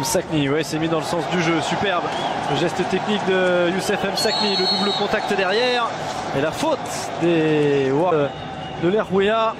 Msakni, ouais, s'est mis dans le sens du jeu, superbe. Le geste technique de Youssef Msakni, le double contact derrière et la faute des de l'Herwea.